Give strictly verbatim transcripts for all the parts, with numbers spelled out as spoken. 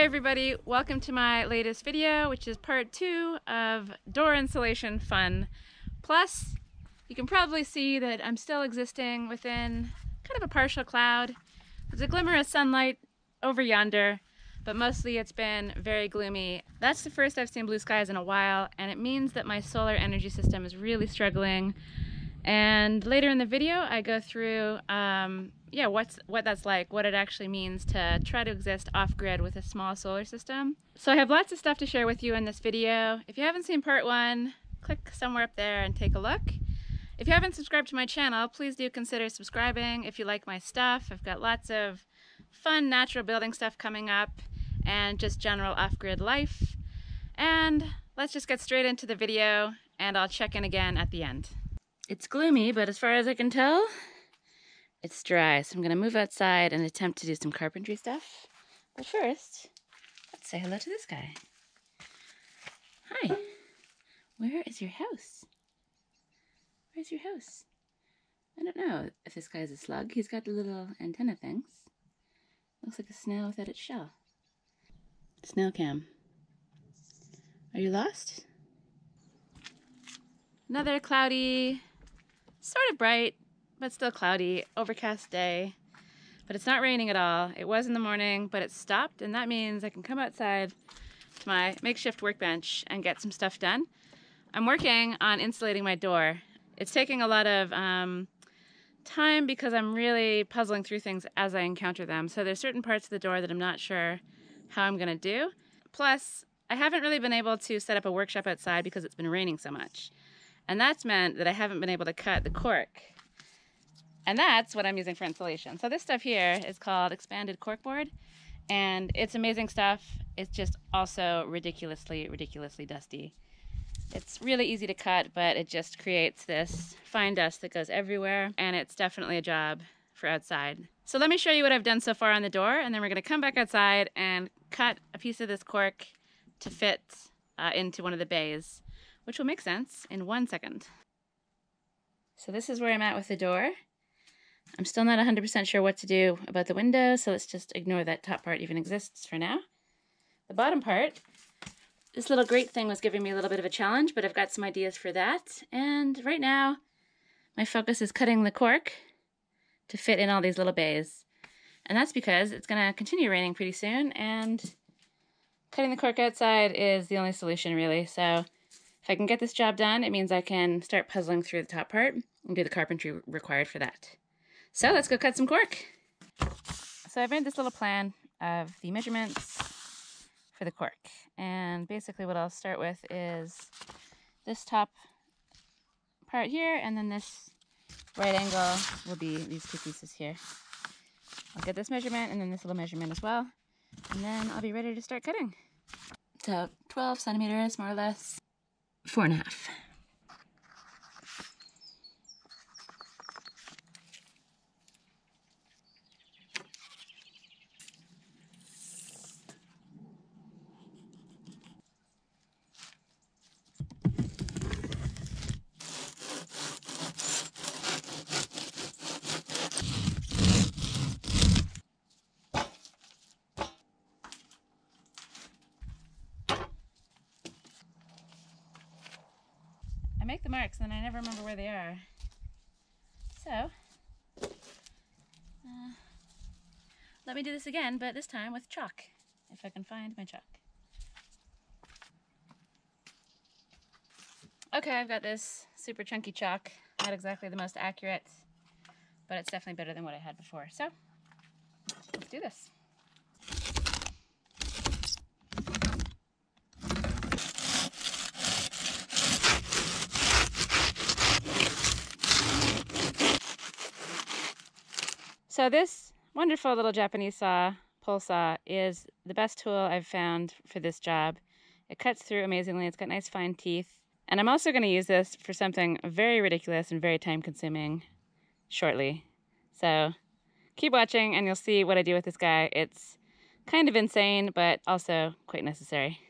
Hi everybody, welcome to my latest video, which is part two of door installation fun. Plus, you can probably see that I'm still existing within kind of a partial cloud. There's a glimmer of sunlight over yonder, but mostly it's been very gloomy. That's the first I've seen blue skies in a while, and it means that my solar energy system is really struggling. And later in the video, I go through, um, yeah, what's, what that's like, what it actually means to try to exist off-grid with a small solar system. So I have lots of stuff to share with you in this video. If you haven't seen part one, click somewhere up there and take a look. If you haven't subscribed to my channel, please do consider subscribing if you like my stuff. I've got lots of fun natural building stuff coming up and just general off-grid life. And let's just get straight into the video, and I'll check in again at the end. It's gloomy, but as far as I can tell, it's dry. So I'm gonna move outside and attempt to do some carpentry stuff. But first, let's say hello to this guy. Hi, where is your house? Where's your house? I don't know if this guy's a slug. He's got the little antenna things. Looks like a snail without its shell. Snail cam. Are you lost? Another cloudy, sort of bright, but still cloudy, overcast day, but it's not raining at all. It was in the morning, but it stopped, and that means I can come outside to my makeshift workbench and get some stuff done. I'm working on insulating my door. It's taking a lot of um, time because I'm really puzzling through things as I encounter them. So there's certain parts of the door that I'm not sure how I'm gonna do. Plus, I haven't really been able to set up a workshop outside because it's been raining so much. And that's meant that I haven't been able to cut the cork. And that's what I'm using for insulation. So this stuff here is called expanded corkboard, and it's amazing stuff. It's just also ridiculously, ridiculously dusty. It's really easy to cut, but it just creates this fine dust that goes everywhere, and it's definitely a job for outside. So let me show you what I've done so far on the door, and then we're gonna come back outside and cut a piece of this cork to fit uh, into one of the bays, which will make sense in one second. So this is where I'm at with the door. I'm still not one hundred percent sure what to do about the window, so let's just ignore that top part even exists for now. The bottom part, this little grate thing was giving me a little bit of a challenge, but I've got some ideas for that. And right now, my focus is cutting the cork to fit in all these little bays. And that's because it's gonna continue raining pretty soon, and cutting the cork outside is the only solution really. So if I can get this job done, it means I can start puzzling through the top part and do the carpentry required for that. So let's go cut some cork. So I made this little plan of the measurements for the cork. And basically what I'll start with is this top part here, and then this right angle will be these two pieces here. I'll get this measurement and then this little measurement as well. And then I'll be ready to start cutting. So twelve centimeters, more or less, four and a half. Make the marks and I never remember where they are. So, uh, let me do this again, but this time with chalk, if I can find my chalk. Okay, I've got this super chunky chalk. Not exactly the most accurate, but it's definitely better than what I had before. So, let's do this. So this wonderful little Japanese saw, pole saw, is the best tool I've found for this job. It cuts through amazingly, it's got nice fine teeth. And I'm also gonna use this for something very ridiculous and very time consuming shortly. So keep watching and you'll see what I do with this guy. It's kind of insane, but also quite necessary.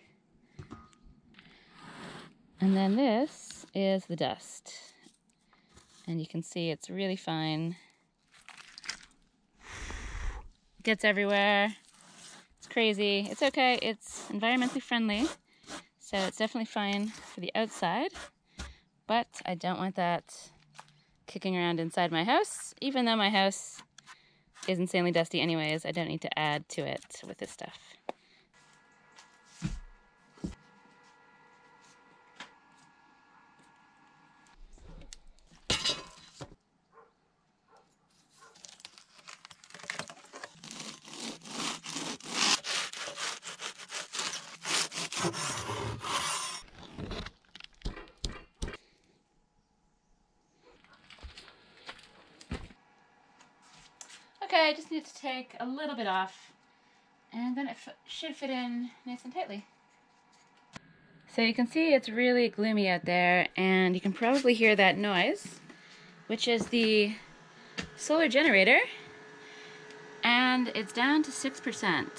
And then this is the dust. And you can see it's really fine. Gets everywhere. It's crazy. It's okay. It's environmentally friendly, so it's definitely fine for the outside. But I don't want that kicking around inside my house, even though my house is insanely dusty anyways. I don't need to add to it with this stuff. Okay, I just need to take a little bit off, and then it f should fit in nice and tightly. So you can see it's really gloomy out there, and you can probably hear that noise, which is the solar generator, and it's down to six percent.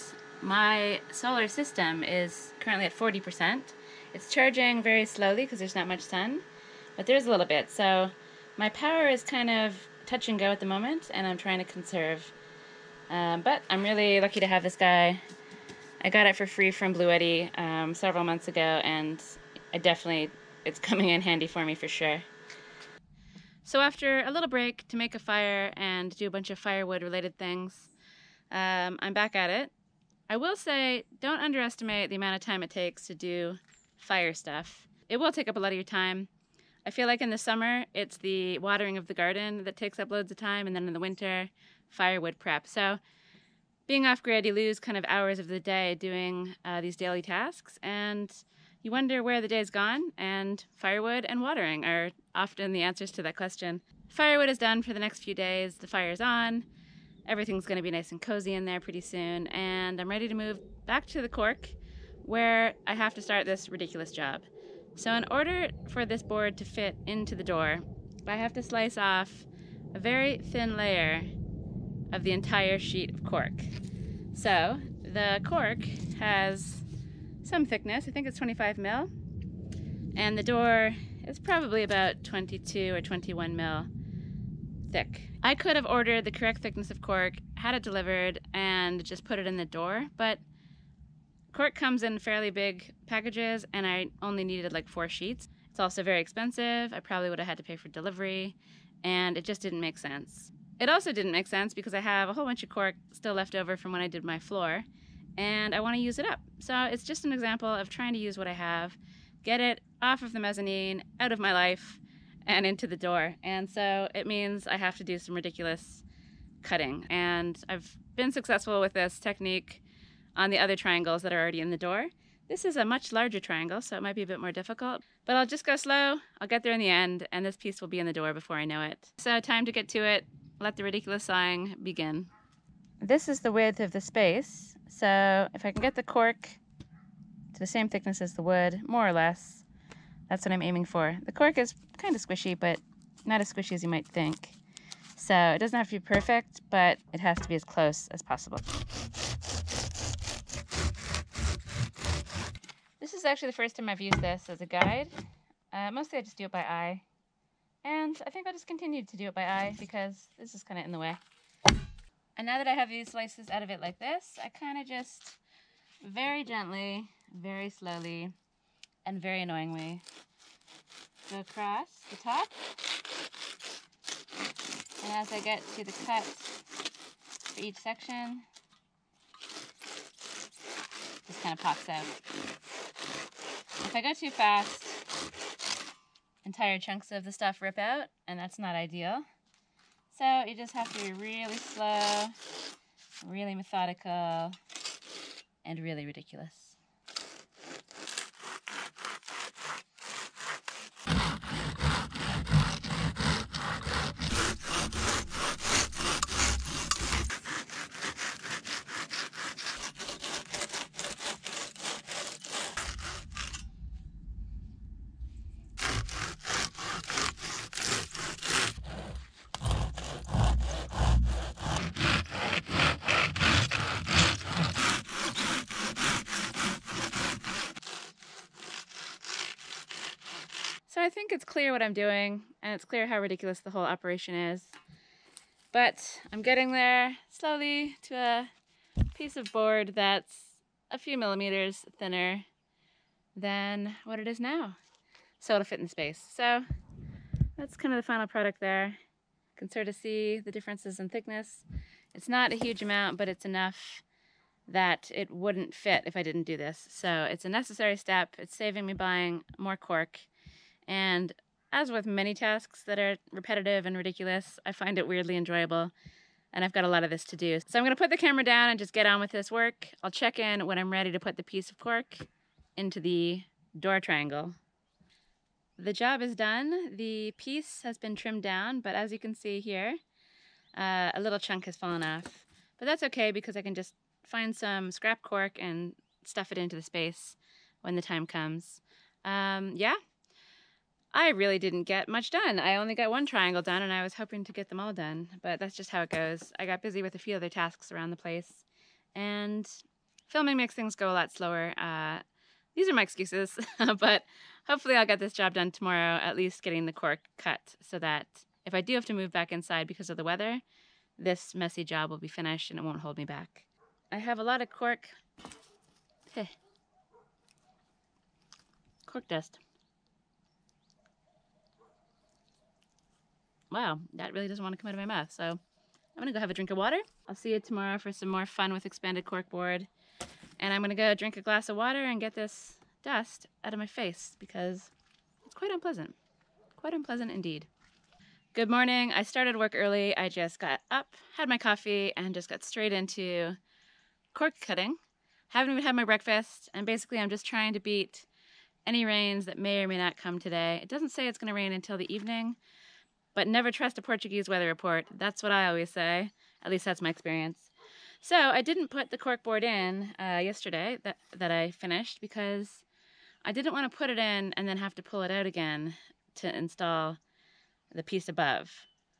My solar system is currently at forty percent. It's charging very slowly because there's not much sun, but there's a little bit, so my power is kind of touch and go at the moment, and I'm trying to conserve. Um, but I'm really lucky to have this guy. I got it for free from Bluetti um, several months ago, and I definitely, it's coming in handy for me for sure. So after a little break to make a fire and do a bunch of firewood related things, um, I'm back at it. I will say, don't underestimate the amount of time it takes to do fire stuff. It will take up a lot of your time. I feel like in the summer, it's the watering of the garden that takes up loads of time, and then in the winter, firewood prep. So being off-grid, you lose kind of hours of the day doing uh, these daily tasks, and you wonder where the day's gone, and firewood and watering are often the answers to that question. Firewood is done for the next few days, the fire's on, everything's gonna be nice and cozy in there pretty soon, and I'm ready to move back to the Cork, where I have to start this ridiculous job. So in order for this board to fit into the door, I have to slice off a very thin layer of the entire sheet of cork. So the cork has some thickness, I think it's twenty-five mil, and the door is probably about twenty-two or twenty-one mil thick. I could have ordered the correct thickness of cork, had it delivered, and just put it in the door, but cork comes in fairly big packages, and I only needed like four sheets. It's also very expensive. I probably would have had to pay for delivery, and it just didn't make sense. It also didn't make sense because I have a whole bunch of cork still left over from when I did my floor, and I want to use it up. So it's just an example of trying to use what I have, get it off of the mezzanine, out of my life, and into the door. And so it means I have to do some ridiculous cutting, and I've been successful with this technique on the other triangles that are already in the door. This is a much larger triangle, so it might be a bit more difficult, but I'll just go slow. I'll get there in the end, and this piece will be in the door before I know it. So time to get to it. Let the ridiculous sawing begin. This is the width of the space, so if I can get the cork to the same thickness as the wood, more or less, that's what I'm aiming for. The cork is kind of squishy, but not as squishy as you might think. So it doesn't have to be perfect, but it has to be as close as possible. This is actually the first time I've used this as a guide. Uh, mostly I just do it by eye. And I think I'll just continue to do it by eye because this is kind of in the way. And now that I have these slices out of it like this, I kind of just very gently, very slowly, and very annoyingly go across the top. And as I get to the cut for each section, it just kind of pops out. If I go too fast, entire chunks of the stuff rip out, and that's not ideal. So you just have to be really slow, really methodical, and really ridiculous. I think it's clear what I'm doing, and it's clear how ridiculous the whole operation is. But I'm getting there slowly to a piece of board that's a few millimeters thinner than what it is now. So it'll fit in space. So that's kind of the final product there. You can sort of see the differences in thickness. It's not a huge amount, but it's enough that it wouldn't fit if I didn't do this. So it's a necessary step. It's saving me buying more cork. And as with many tasks that are repetitive and ridiculous, I find it weirdly enjoyable. And I've got a lot of this to do. So I'm gonna put the camera down and just get on with this work. I'll check in when I'm ready to put the piece of cork into the door triangle. The job is done. The piece has been trimmed down, but as you can see here, uh, a little chunk has fallen off. But that's okay because I can just find some scrap cork and stuff it into the space when the time comes. Um, yeah, I really didn't get much done. I only got one triangle done and I was hoping to get them all done, but that's just how it goes. I got busy with a few other tasks around the place, and filming makes things go a lot slower. Uh, these are my excuses, but hopefully I'll get this job done tomorrow, at least getting the cork cut, so that if I do have to move back inside because of the weather, this messy job will be finished and it won't hold me back. I have a lot of cork, hey, cork dust. Wow, that really doesn't want to come out of my mouth. So I'm gonna go have a drink of water. I'll see you tomorrow for some more fun with expanded cork board. And I'm gonna go drink a glass of water and get this dust out of my face because it's quite unpleasant, quite unpleasant indeed. Good morning, I started work early. I just got up, had my coffee, and just got straight into cork cutting. Haven't even had my breakfast, and basically I'm just trying to beat any rains that may or may not come today. It doesn't say it's gonna rain until the evening, but never trust a Portuguese weather report. That's what I always say. At least that's my experience. So I didn't put the cork board in uh, yesterday that, that I finished because I didn't want to put it in and then have to pull it out again to install the piece above.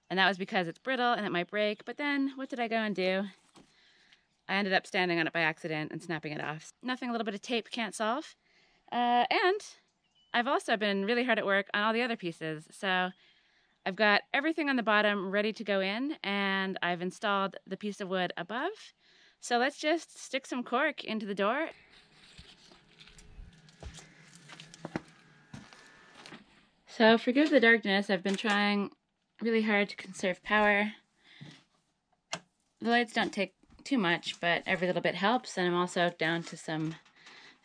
And that was because it's brittle and it might break. But then what did I go and do? I ended up standing on it by accident and snapping it off. Nothing a little bit of tape can't solve. Uh, and I've also been really hard at work on all the other pieces. So I've got everything on the bottom ready to go in, and I've installed the piece of wood above. So let's just stick some cork into the door. So forgive the darkness, I've been trying really hard to conserve power. The lights don't take too much, but every little bit helps, and I'm also down to some, I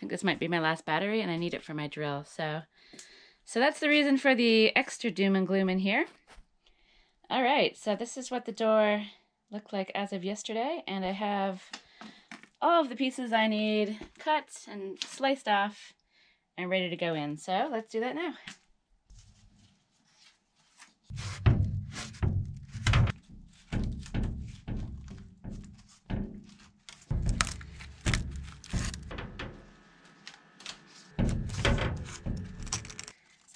think this might be my last battery, and I need it for my drill, so. So that's the reason for the extra doom and gloom in here. All right, so this is what the door looked like as of yesterday, and I have all of the pieces I need cut and sliced off and ready to go in. So let's do that now.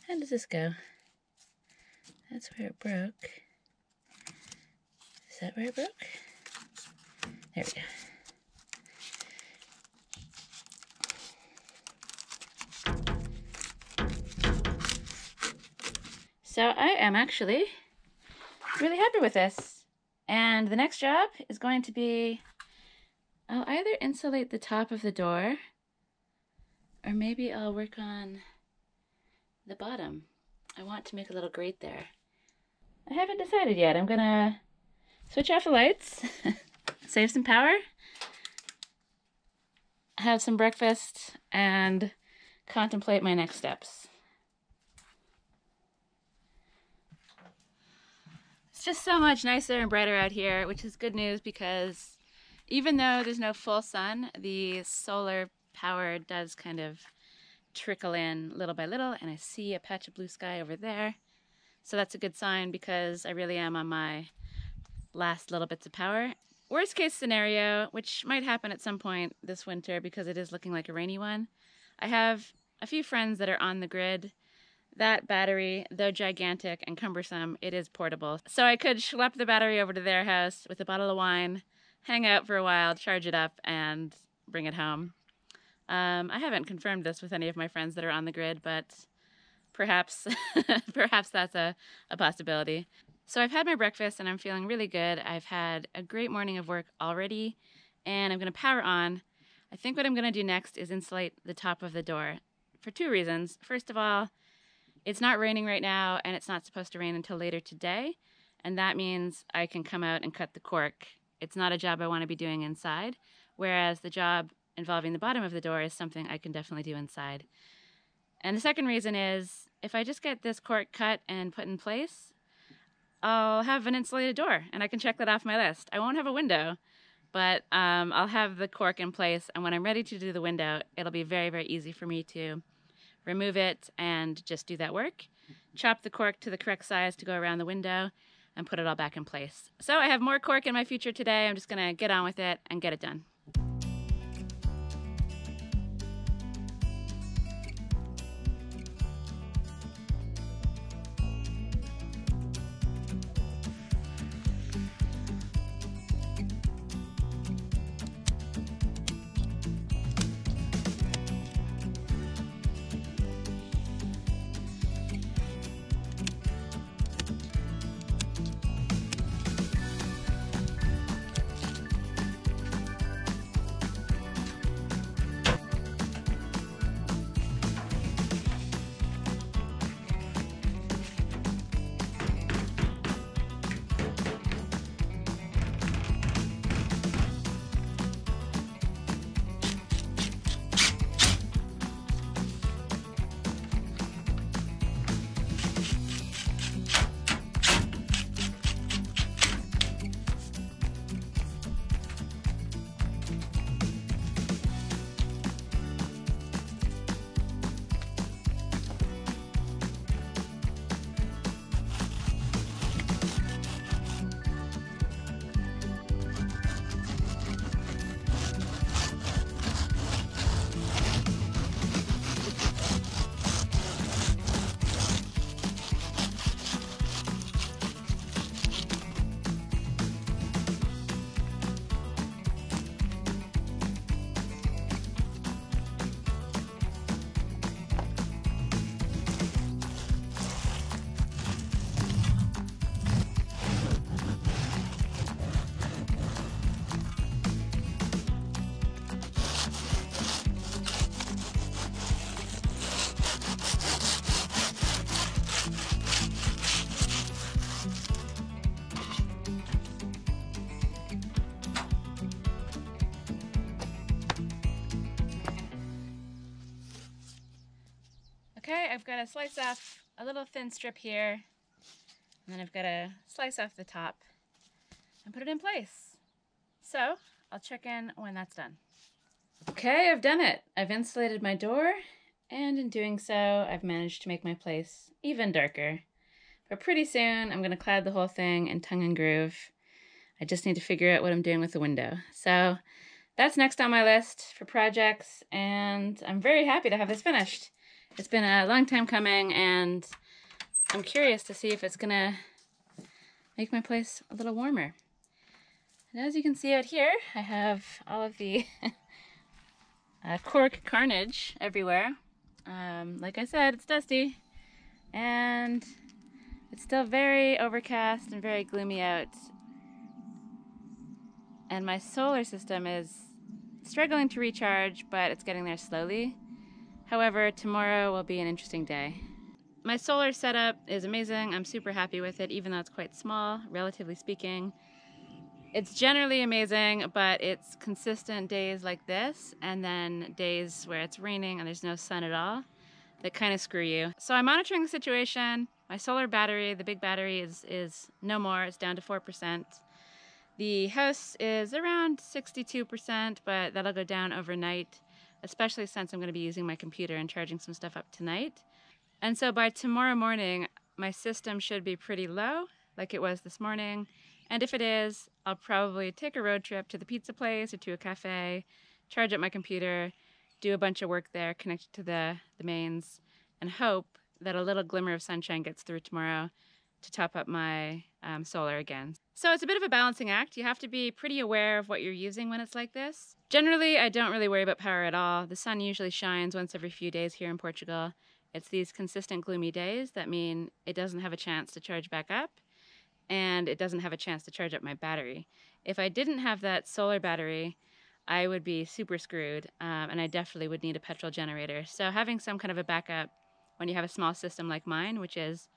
How does this go? That's where it broke. Is that where it broke? There we go. So I am actually really happy with this. And the next job is going to be, I'll either insulate the top of the door, or maybe I'll work on the bottom. I want to make a little grate there. I haven't decided yet. I'm gonna switch off the lights, save some power, have some breakfast, and contemplate my next steps. It's just so much nicer and brighter out here, which is good news because even though there's no full sun, the solar power does kind of trickle in little by little, and I see a patch of blue sky over there. So that's a good sign because I really am on my last little bits of power. Worst case scenario, which might happen at some point this winter because it is looking like a rainy one, I have a few friends that are on the grid. That battery, though gigantic and cumbersome, it is portable. So I could schlep the battery over to their house with a bottle of wine, hang out for a while, charge it up, and bring it home. Um, I haven't confirmed this with any of my friends that are on the grid, but perhaps perhaps that's a, a possibility. So I've had my breakfast and I'm feeling really good. I've had a great morning of work already, and I'm going to power on. I think what I'm going to do next is insulate the top of the door for two reasons. First of all, it's not raining right now, and it's not supposed to rain until later today, and that means I can come out and cut the cork. It's not a job I want to be doing inside, whereas the job involving the bottom of the door is something I can definitely do inside. And the second reason is, if I just get this cork cut and put in place, I'll have an insulated door, and I can check that off my list. I won't have a window, but um, I'll have the cork in place, and when I'm ready to do the window, it'll be very, very easy for me to remove it and just do that work. Chop the cork to the correct size to go around the window and put it all back in place. So I have more cork in my future today. I'm just gonna get on with it and get it done. Okay, I've got to slice off a little thin strip here, and then I've got to slice off the top and put it in place. So I'll check in when that's done. Okay, I've done it. I've insulated my door, and in doing so, I've managed to make my place even darker. But pretty soon, I'm going to clad the whole thing in tongue and groove. I just need to figure out what I'm doing with the window. So that's next on my list for projects, and I'm very happy to have this finished. It's been a long time coming, and I'm curious to see if it's gonna make my place a little warmer. And as you can see out here, I have all of the uh, cork carnage everywhere. Um, like I said, it's dusty, and it's still very overcast and very gloomy out. And my solar system is struggling to recharge, but it's getting there slowly. However, tomorrow will be an interesting day. My solar setup is amazing. I'm super happy with it, even though it's quite small, relatively speaking. It's generally amazing, but it's consistent days like this, and then days where it's raining and there's no sun at all that kind of screw you. So I'm monitoring the situation. My solar battery, the big battery, is, is no more. It's down to four percent. The house is around sixty-two percent, but that'll go down overnight, especially since I'm going to be using my computer and charging some stuff up tonight. And so by tomorrow morning, my system should be pretty low, like it was this morning. And if it is, I'll probably take a road trip to the pizza place or to a cafe, charge up my computer, do a bunch of work there, connect it to the, the mains, and hope that a little glimmer of sunshine gets through tomorrow to top up my um, solar again. So it's a bit of a balancing act. You have to be pretty aware of what you're using when it's like this. Generally, I don't really worry about power at all. The sun usually shines once every few days here in Portugal. It's these consistent gloomy days that mean it doesn't have a chance to charge back up. And and it doesn't have a chance to charge up my battery. If I didn't have that solar battery, I would be super screwed, um, and I definitely would need a petrol generator. So having some kind of a backup when you have a small system like mine, which is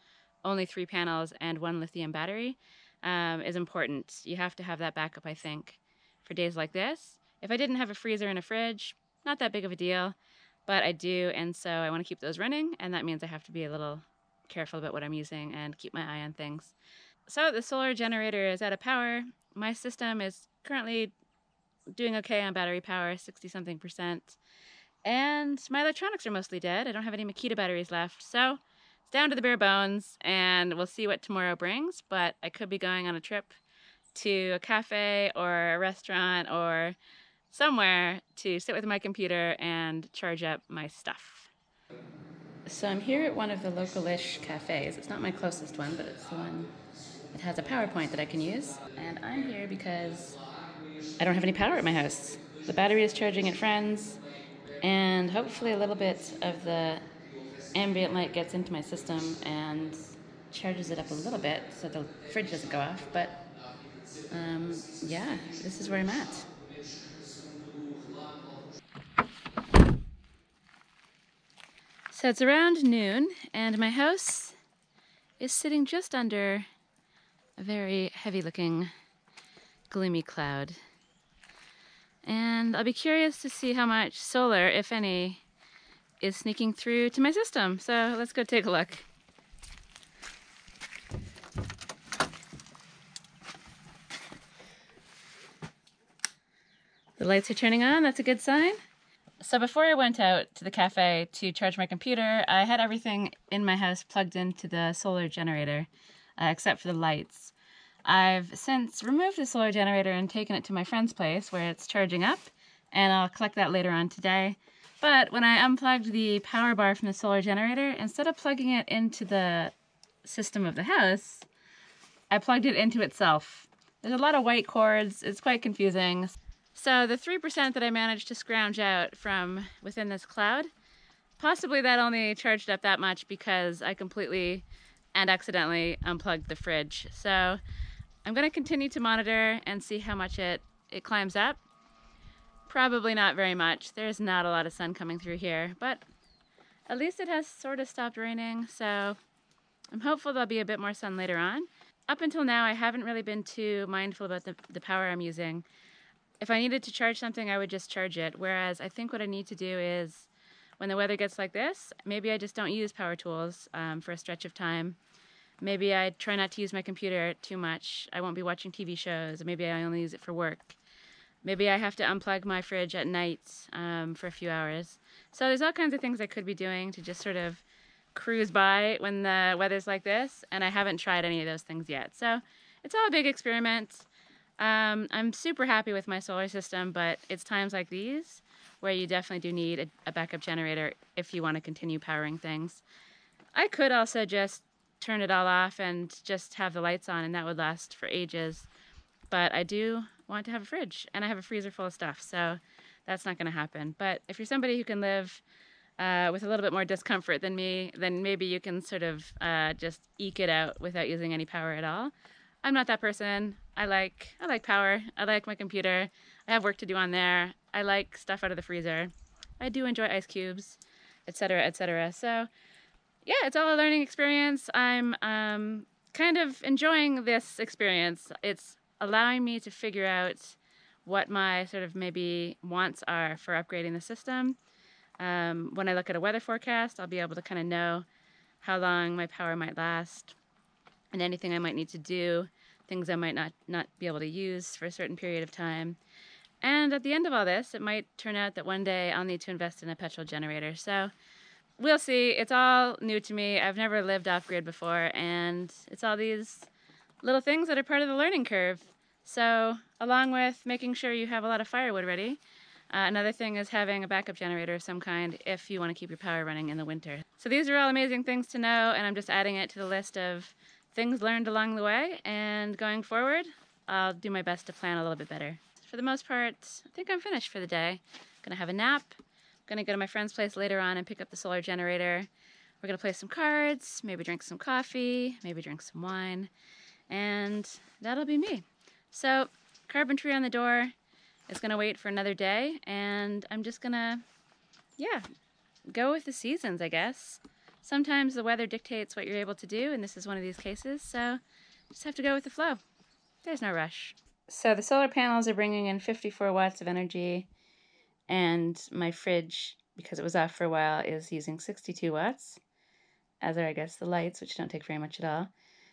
only three panels and one lithium battery, um, is important. You have to have that backup, I think, for days like this. If I didn't have a freezer and a fridge, not that big of a deal, but I do, and so I want to keep those running, and that means I have to be a little careful about what I'm using and keep my eye on things. So the solar generator is out of power. My system is currently doing okay on battery power, sixty something percent. And my electronics are mostly dead. I don't have any Makita batteries left. So it's down to the bare bones, and we'll see what tomorrow brings. But I could be going on a trip to a cafe or a restaurant or somewhere to sit with my computer and charge up my stuff. So I'm here at one of the local-ish cafes. It's not my closest one, but it's the one that has a PowerPoint that I can use. And I'm here because I don't have any power at my house. The battery is charging at friends, and hopefully a little bit of the ambient light gets into my system and charges it up a little bit so the fridge doesn't go off. But um, yeah, this is where I'm at. So it's around noon, and my house is sitting just under a very heavy-looking, gloomy cloud. And I'll be curious to see how much solar, if any, is sneaking through to my system. So let's go take a look. The lights are turning on, that's a good sign. So before I went out to the cafe to charge my computer, I had everything in my house plugged into the solar generator, uh, except for the lights. I've since removed the solar generator and taken it to my friend's place where it's charging up, and I'll collect that later on today. But when I unplugged the power bar from the solar generator, instead of plugging it into the system of the house, I plugged it into itself. There's a lot of white cords, it's quite confusing. So the three percent that I managed to scrounge out from within this cloud, possibly that only charged up that much because I completely and accidentally unplugged the fridge. So I'm going to continue to monitor and see how much it, it climbs up. Probably not very much. There's not a lot of sun coming through here, but at least it has sort of stopped raining. So I'm hopeful there'll be a bit more sun later on. Up until now, I haven't really been too mindful about the, the power I'm using. If I needed to charge something, I would just charge it. Whereas I think what I need to do is, when the weather gets like this, maybe I just don't use power tools um, for a stretch of time. Maybe I try not to use my computer too much. I won't be watching T V shows. Maybe I only use it for work. Maybe I have to unplug my fridge at night um, for a few hours. So there's all kinds of things I could be doing to just sort of cruise by when the weather's like this, and I haven't tried any of those things yet. So it's all a big experiment. Um, I'm super happy with my solar system, but it's times like these where you definitely do need a, a backup generator if you want to continue powering things. I could also just turn it all off and just have the lights on, and that would last for ages. But I do want to have a fridge, and I have a freezer full of stuff, so that's not going to happen. But if you're somebody who can live uh, with a little bit more discomfort than me, then maybe you can sort of uh, just eke it out without using any power at all. I'm not that person. I like I like power. I like my computer. I have work to do on there. I like stuff out of the freezer. I do enjoy ice cubes, et cetera, et cetera. So, yeah, it's all a learning experience. I'm um, kind of enjoying this experience. It's allowing me to figure out what my sort of maybe wants are for upgrading the system. Um, when I look at a weather forecast, I'll be able to kind of know how long my power might last and anything I might need to do, things I might not, not be able to use for a certain period of time. And at the end of all this, it might turn out that one day I'll need to invest in a petrol generator. So we'll see. It's all new to me. I've never lived off-grid before, and it's all these little things that are part of the learning curve. So along with making sure you have a lot of firewood ready, uh, another thing is having a backup generator of some kind if you want to keep your power running in the winter. So these are all amazing things to know, and I'm just adding it to the list of things learned along the way, and going forward, I'll do my best to plan a little bit better. For the most part, I think I'm finished for the day. I'm gonna have a nap. I'm gonna go to my friend's place later on and pick up the solar generator. We're gonna play some cards, maybe drink some coffee, maybe drink some wine, and that'll be me. So carpentry on the door is gonna wait for another day, and I'm just gonna, yeah, go with the seasons, I guess. Sometimes the weather dictates what you're able to do, and this is one of these cases, so just have to go with the flow. There's no rush. So the solar panels are bringing in fifty-four watts of energy, and my fridge, because it was off for a while, is using sixty-two watts, as are, I guess, the lights, which don't take very much at all.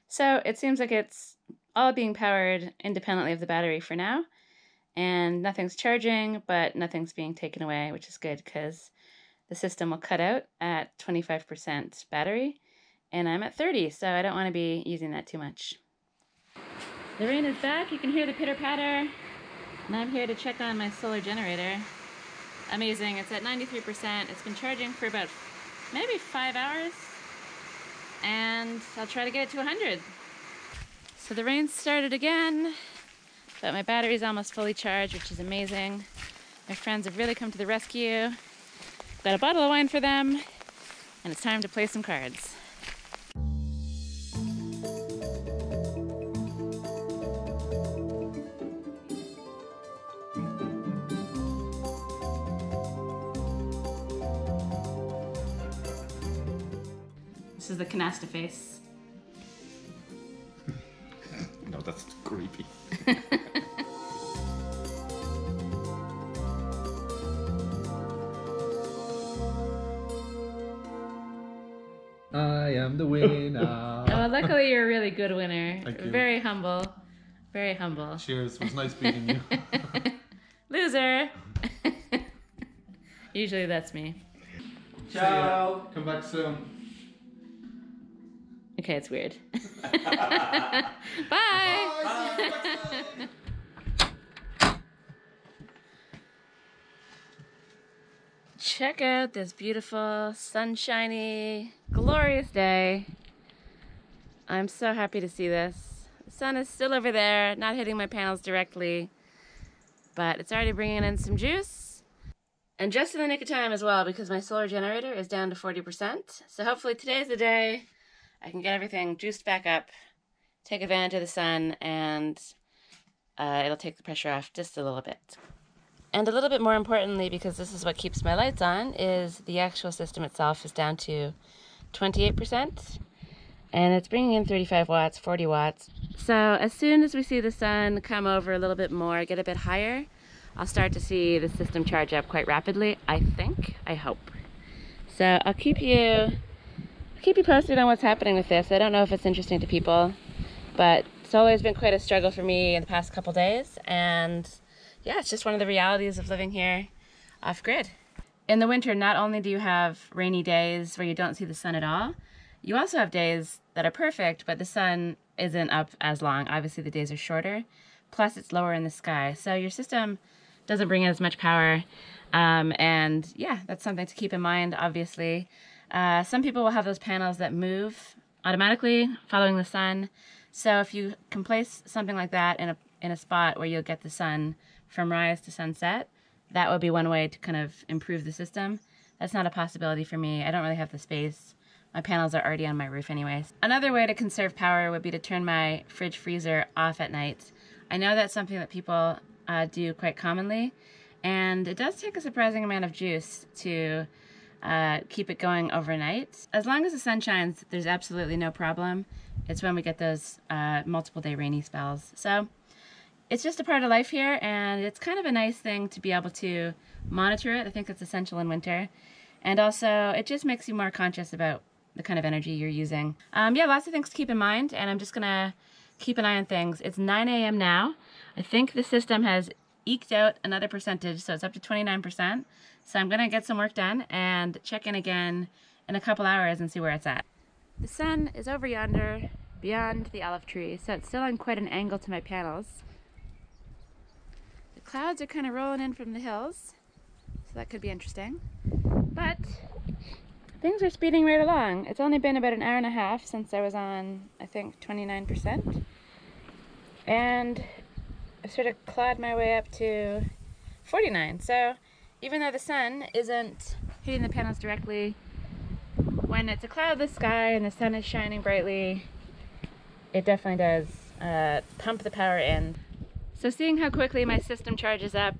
So it seems like it's all being powered independently of the battery for now, and nothing's charging, but nothing's being taken away, which is good, because the system will cut out at twenty-five percent battery, and I'm at thirty, so I don't want to be using that too much. The rain is back. You can hear the pitter-patter, and I'm here to check on my solar generator. Amazing. It's at ninety-three percent. It's been charging for about maybe five hours, and I'll try to get it to one hundred. So the rain started again, but my battery's almost fully charged, which is amazing. My friends have really come to the rescue. Got a bottle of wine for them, and it's time to play some cards. This is the canasta face. No, that's creepy. I am the winner. Well, luckily you're a really good winner. Thank you. Very humble. Very humble. Cheers. It was nice beating you. Loser. Usually that's me. Ciao. Come back soon. Okay, it's weird. Bye. Bye. Bye. Check out this beautiful, sunshiny, glorious day. I'm so happy to see this. The sun is still over there, not hitting my panels directly, but it's already bringing in some juice. And just in the nick of time as well, because my solar generator is down to forty percent. So hopefully today's the day I can get everything juiced back up, take advantage of the sun, and uh, it'll take the pressure off just a little bit. And a little bit more importantly, because this is what keeps my lights on, is the actual system itself is down to twenty-eight percent, and it's bringing in thirty-five watts, forty watts. So as soon as we see the sun come over a little bit more, get a bit higher, I'll start to see the system charge up quite rapidly, I think, I hope. So I'll keep you... keep you posted on what's happening with this. I don't know if it's interesting to people, but solar has been quite a struggle for me in the past couple days, and yeah, it's just one of the realities of living here off-grid. In the winter, not only do you have rainy days where you don't see the sun at all, you also have days that are perfect, but the sun isn't up as long. Obviously the days are shorter, plus it's lower in the sky, so your system doesn't bring in as much power, um, and yeah, that's something to keep in mind, obviously. Uh, some people will have those panels that move automatically following the sun. So if you can place something like that in a, in a spot where you'll get the sun from rise to sunset, that would be one way to kind of improve the system. That's not a possibility for me. I don't really have the space. My panels are already on my roof anyways. Another way to conserve power would be to turn my fridge freezer off at night. I know that's something that people uh, do quite commonly, and it does take a surprising amount of juice to Uh, keep it going overnight. As long as the sun shines, there's absolutely no problem. It's when we get those uh, multiple day rainy spells. So it's just a part of life here, and it's kind of a nice thing to be able to monitor it. I think that's essential in winter. And also it just makes you more conscious about the kind of energy you're using. Um, yeah, lots of things to keep in mind, and I'm just gonna keep an eye on things. It's nine A M now. I think the system has eked out another percentage, so it's up to twenty-nine percent. So I'm gonna get some work done and check in again in a couple hours and see where it's at. The sun is over yonder beyond the olive tree, so it's still on quite an angle to my panels. The clouds are kind of rolling in from the hills, so that could be interesting, but things are speeding right along. It's only been about an hour and a half since I was on, I think, twenty-nine percent, and I sort of clawed my way up to forty-nine. So even though the sun isn't hitting the panels directly, when it's a cloudless sky and the sun is shining brightly, it definitely does uh, pump the power in. So seeing how quickly my system charges up,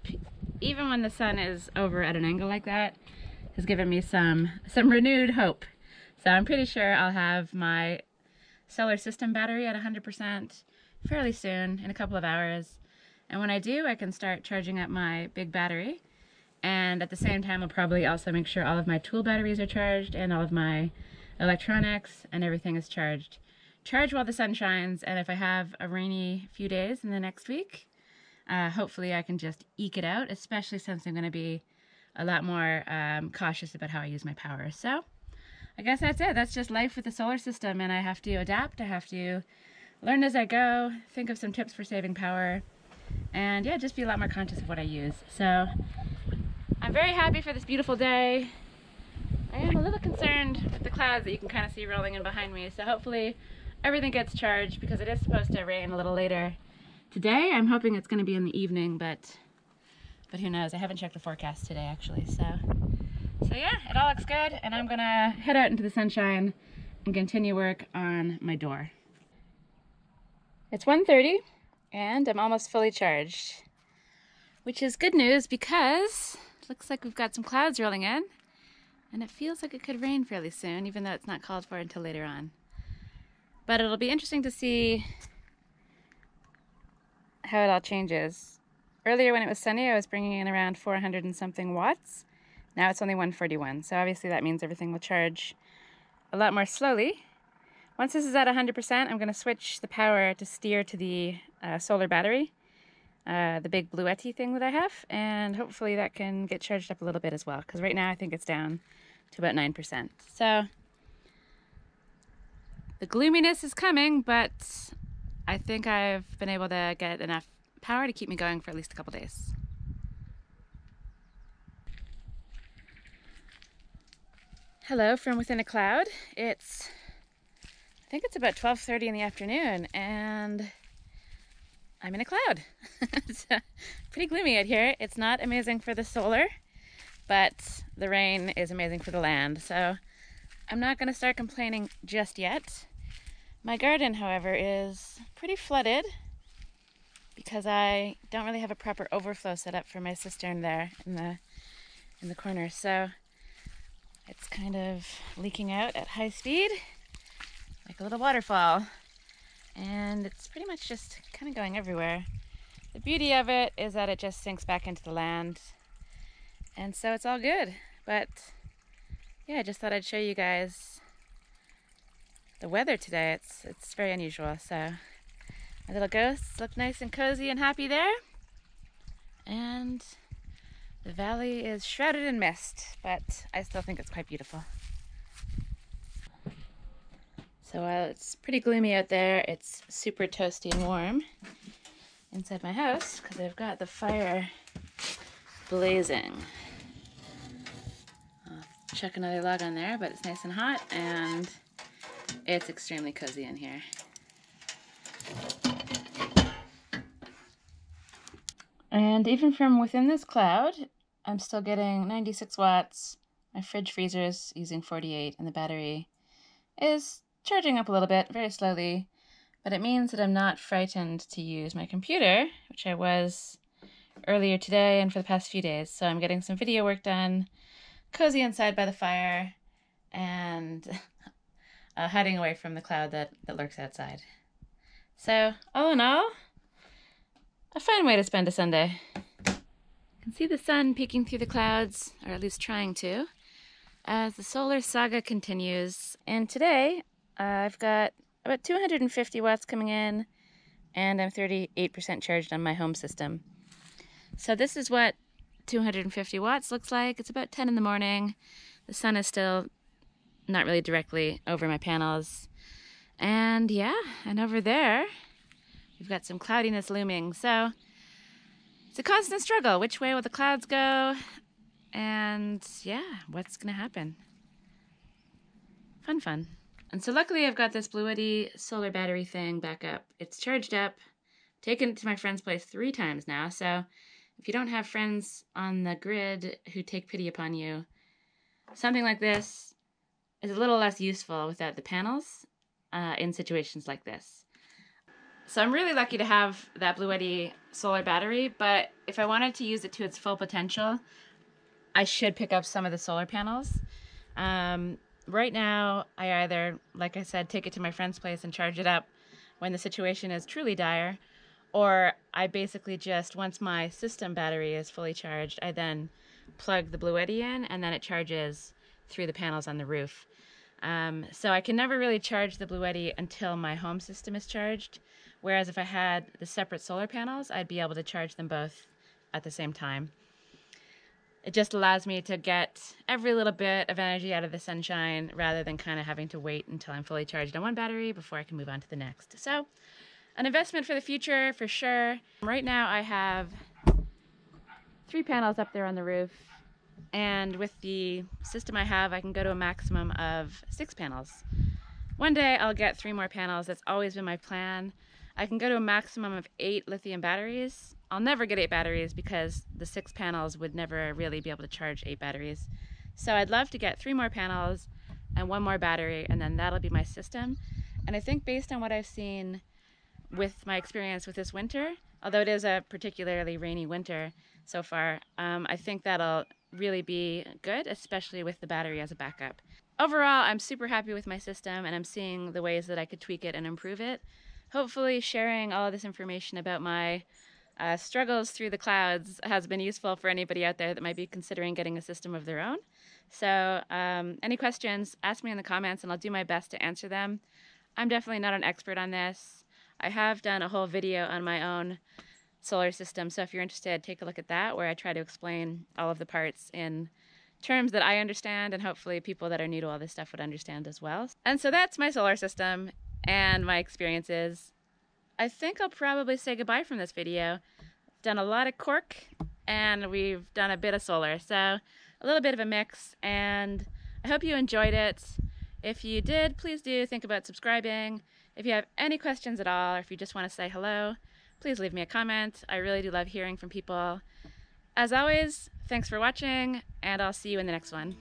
even when the sun is over at an angle like that, has given me some, some renewed hope. So I'm pretty sure I'll have my solar system battery at one hundred percent fairly soon, in a couple of hours. And when I do, I can start charging up my big battery. And at the same time, I'll probably also make sure all of my tool batteries are charged and all of my electronics and everything is charged. Charge while the sun shines, and if I have a rainy few days in the next week, uh, hopefully I can just eke it out, especially since I'm going to be a lot more um, cautious about how I use my power. So I guess that's it. That's just life with the solar system, and I have to adapt. I have to learn as I go, think of some tips for saving power, and yeah, just be a lot more conscious of what I use. So I'm very happy for this beautiful day. I am a little concerned with the clouds that you can kind of see rolling in behind me, so hopefully everything gets charged, because it is supposed to rain a little later today. I'm hoping it's going to be in the evening, but but who knows? I haven't checked the forecast today, actually. So so yeah, it all looks good, and I'm going to head out into the sunshine and continue work on my door. It's one thirty, and I'm almost fully charged, which is good news because it looks like we've got some clouds rolling in, and it feels like it could rain fairly soon, even though it's not called for until later on. But it'll be interesting to see how it all changes. Earlier when it was sunny, I was bringing in around four hundred and something watts. Now it's only one forty-one, so obviously that means everything will charge a lot more slowly. Once this is at one hundred percent, I'm going to switch the power to steer to the uh, solar battery, uh, the big Bluetti thing that I have, and hopefully that can get charged up a little bit as well, because right now I think it's down to about nine percent. So the gloominess is coming, but I think I've been able to get enough power to keep me going for at least a couple days. Hello from within a cloud. It's I think it's about twelve thirty in the afternoon, and I'm in a cloud. It's pretty gloomy out here. It's not amazing for the solar, but the rain is amazing for the land. So I'm not going to start complaining just yet. My garden, however, is pretty flooded because I don't really have a proper overflow set up for my cistern there in the in the corner. So it's kind of leaking out at high speed, like a little waterfall, and it's pretty much just kind of going everywhere. The beauty of it is that it just sinks back into the land, and so it's all good. But yeah, I just thought I'd show you guys the weather today. It's it's very unusual. So my little ghosts look nice and cozy and happy there, and the valley is shrouded in mist, but I still think it's quite beautiful. So while it's pretty gloomy out there, it's super toasty and warm inside my house because I've got the fire blazing. I'll chuck another log on there, but it's nice and hot, and it's extremely cozy in here. And even from within this cloud, I'm still getting ninety-six watts. My fridge freezer's using forty-eight, and the battery is charging up a little bit, very slowly, but it means that I'm not frightened to use my computer, which I was earlier today and for the past few days. So I'm getting some video work done, cozy inside by the fire, and uh, hiding away from the cloud that, that lurks outside. So all in all, a fine way to spend a Sunday. You can see the sun peeking through the clouds, or at least trying to, as the solar saga continues. And today, Uh, I've got about two hundred fifty watts coming in, and I'm thirty-eight percent charged on my home system. So this is what two hundred fifty watts looks like. It's about ten in the morning. The sun is still not really directly over my panels. And yeah, and over there, we've got some cloudiness looming. So it's a constant struggle. Which way will the clouds go? And yeah, what's going to happen? Fun, fun. And so luckily I've got this Bluetti solar battery thing back up. It's charged up, taken to my friend's place three times now. So if you don't have friends on the grid who take pity upon you, something like this is a little less useful without the panels uh, in situations like this. So I'm really lucky to have that Bluetti solar battery, but if I wanted to use it to its full potential, I should pick up some of the solar panels. Um, right now, I either, like I said, take it to my friend's place and charge it up when the situation is truly dire, or I basically just, once my system battery is fully charged, I then plug the Bluetti in and then it charges through the panels on the roof. Um, so I can never really charge the Bluetti until my home system is charged, whereas if I had the separate solar panels, I'd be able to charge them both at the same time. It just allows me to get every little bit of energy out of the sunshine rather than kind of having to wait until I'm fully charged on one battery before I can move on to the next. So an investment for the future, for sure. Right now I have three panels up there on the roof, and with the system I have, I can go to a maximum of six panels. One day I'll get three more panels. That's always been my plan. I can go to a maximum of eight lithium batteries. I'll never get eight batteries because the six panels would never really be able to charge eight batteries. So I'd love to get three more panels and one more battery, and then that'll be my system. And I think based on what I've seen with my experience with this winter, although it is a particularly rainy winter so far, um, I think that'll really be good, especially with the battery as a backup. Overall, I'm super happy with my system, and I'm seeing the ways that I could tweak it and improve it. Hopefully sharing all of this information about my uh, struggles through the clouds has been useful for anybody out there that might be considering getting a system of their own. So um, any questions, ask me in the comments and I'll do my best to answer them. I'm definitely not an expert on this. I have done a whole video on my own solar system, so if you're interested, take a look at that, where I try to explain all of the parts in terms that I understand, and hopefully people that are new to all this stuff would understand as well. And so that's my solar system and my experiences. I think I'll probably say goodbye from this video. I've done a lot of cork and we've done a bit of solar, so a little bit of a mix, and I hope you enjoyed it. If you did, please do think about subscribing. If you have any questions at all, or if you just want to say hello, please leave me a comment. I really do love hearing from people. As always, thanks for watching, and I'll see you in the next one.